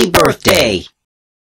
Happy birthday!